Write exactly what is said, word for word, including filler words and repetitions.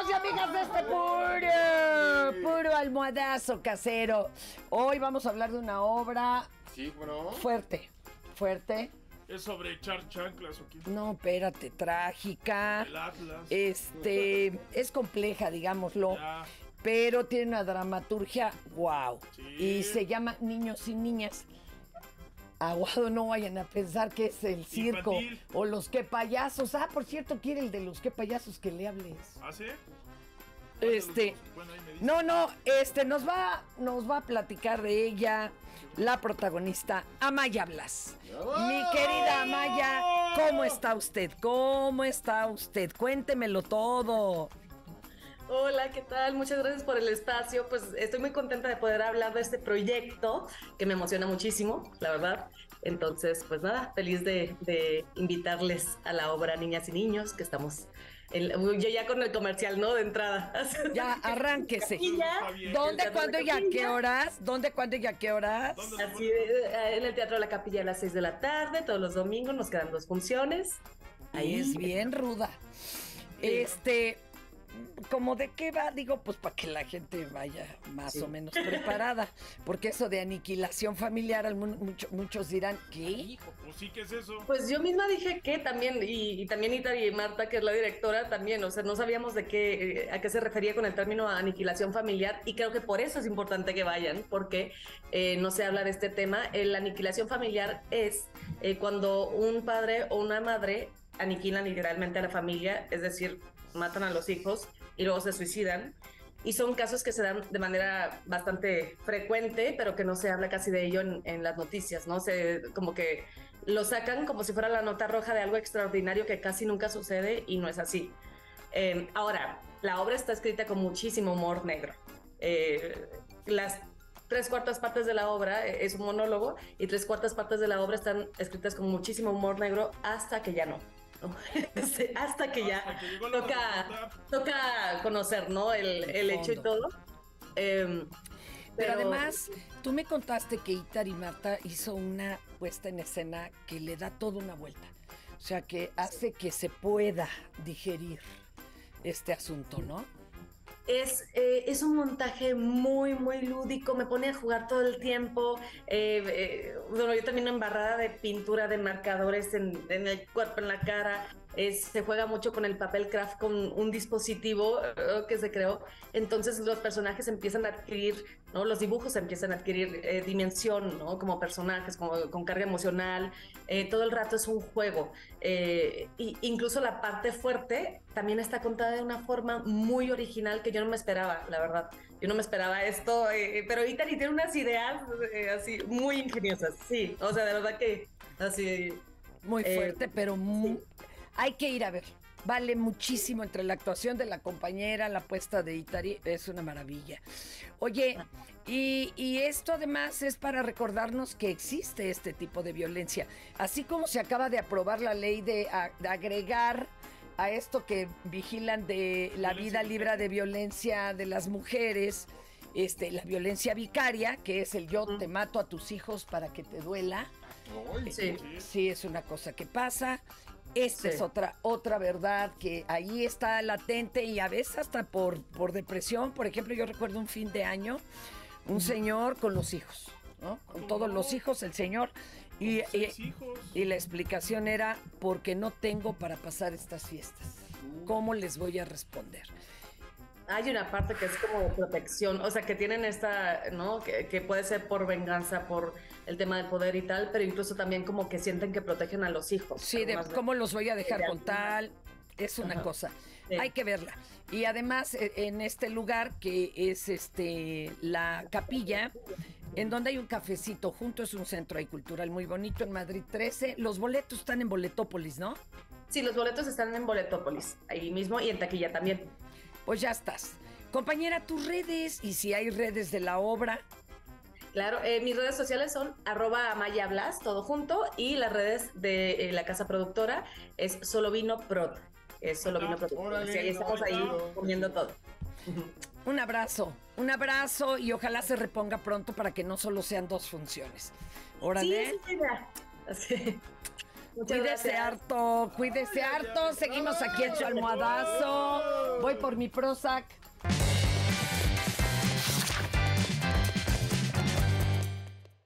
amigos y amigas de este puro, puro almohadazo casero. Hoy vamos a hablar de una obra sí, bro. fuerte, fuerte. ¿Es sobre echar chanclas o qué? No, espérate, trágica. El Atlas. Este, es compleja, digámoslo. Ya. Pero tiene una dramaturgia, wow. Sí. Y se llama Niños y Niñas. Aguado, no vayan a pensar que es el circo infantil o los que payasos. Ah, por cierto, quiere el de los que payasos que le hables. ¿Ah, sí? Este, bueno, no, no, este, nos va, nos va a platicar de ella la protagonista, Amaya Blas. ¡Oh! Mi querida Amaya, ¿cómo está usted? ¿Cómo está usted? Cuéntemelo todo. Hola, ¿qué tal? Muchas gracias por el espacio. Pues estoy muy contenta de poder hablar de este proyecto que me emociona muchísimo, la verdad. Entonces, pues nada, feliz de, de invitarles a la obra Niñas y Niños, que estamos en, yo ya con el comercial, ¿no? De entrada. Ya, arránquese. Capilla, ¿Dónde, cuándo y a qué horas? ¿Dónde, cuándo y a qué horas? Así, en el Teatro de la Capilla a las seis de la tarde, todos los domingos, nos quedan dos funciones. Ahí y... es bien ruda. Este... ¿Cómo de qué va? Digo, pues para que la gente vaya más sí. o menos preparada, porque eso de aniquilación familiar, mucho, muchos dirán, ¿qué? Hijo, pues sí, ¿qué es eso? Pues yo misma dije que también, y, y también Itari Marta, que es la directora, también, o sea, no sabíamos de qué, a qué se refería con el término aniquilación familiar, y creo que por eso es importante que vayan, porque eh, no se habla de este tema. La aniquilación familiar es eh, cuando un padre o una madre aniquilan literalmente a la familia, es decir, matan a los hijos y luego se suicidan. Y son casos que se dan de manera bastante frecuente, pero que no se habla casi de ello en, en las noticias, ¿no? Se, como que lo sacan como si fuera la nota roja de algo extraordinario que casi nunca sucede y no es así. Eh, ahora, la obra está escrita con muchísimo humor negro. Eh, las tres cuartas partes de la obra es un monólogo y tres cuartas partes de la obra están escritas con muchísimo humor negro hasta que ya no. hasta que ya hasta que toca, toca conocer, ¿no? El, el hecho y todo. Eh, pero... pero además, tú me contaste que Itari Marta hizo una puesta en escena que le da toda una vuelta. O sea, que hace que se pueda digerir este asunto, ¿no? Es, eh, es un montaje muy, muy lúdico, me pone a jugar todo el tiempo. Eh, eh, bueno, yo también embarrada de pintura, de marcadores en, en el cuerpo, en la cara. Eh, se juega mucho con el papel craft, con un dispositivo eh, que se creó. Entonces los personajes empiezan a adquirir, ¿no? Los dibujos empiezan a adquirir eh, dimensión, ¿no? Como personajes, como, con carga emocional. Eh, todo el rato es un juego. Eh, y incluso la parte fuerte también está contada de una forma muy original que yo Yo no me esperaba, la verdad. Yo no me esperaba esto, eh, pero Itari tiene unas ideas eh, así muy ingeniosas, sí. O sea, de verdad que así... Muy eh, fuerte, pero muy... Sí. Hay que ir a ver. Vale muchísimo entre la actuación de la compañera, la puesta de Itari, es una maravilla. Oye, y, y esto además es para recordarnos que existe este tipo de violencia. Así como se acaba de aprobar la ley de, a, de agregar... a esto que vigilan de la vida libre de violencia de las mujeres, este, la violencia vicaria, que es el yo te mato a tus hijos para que te duela. Sí, sí es una cosa que pasa. Esta sí. es otra, otra verdad que ahí está latente y a veces hasta por, por depresión. Por ejemplo, yo recuerdo un fin de año, un señor con los hijos, ¿no? Con todos los hijos, el señor... Y, y, y la explicación era, porque no tengo para pasar estas fiestas. ¿Cómo les voy a responder? Hay una parte que es como protección, o sea, que tienen esta, ¿no? Que, que puede ser por venganza, por el tema del poder y tal, pero incluso también como que sienten que protegen a los hijos. Sí, de cómo los voy a dejar con tal, es una cosa. Sí. Hay que verla. Y además, en este lugar que es este la capilla, en donde hay un cafecito junto, es un centro ahí cultural muy bonito, en Madrid trece. Los boletos están en Boletópolis, ¿no? Sí, los boletos están en Boletópolis, ahí mismo, y en taquilla también. Pues ya estás. Compañera, tus redes, y si hay redes de la obra... Claro, eh, mis redes sociales son arroba Amaya Blas, todo junto, y las redes de eh, la casa productora es Solovino Prod. Es Solovino ah, Prod. Órale, sí, ahí estamos ahí no, comiendo no. todo. Un abrazo, un abrazo y ojalá se reponga pronto para que no solo sean dos funciones. Órale. Sí, sí, sí, sí. Cuídese harto, cuídese harto. Seguimos aquí en su almohadazo. Voy por mi Prozac.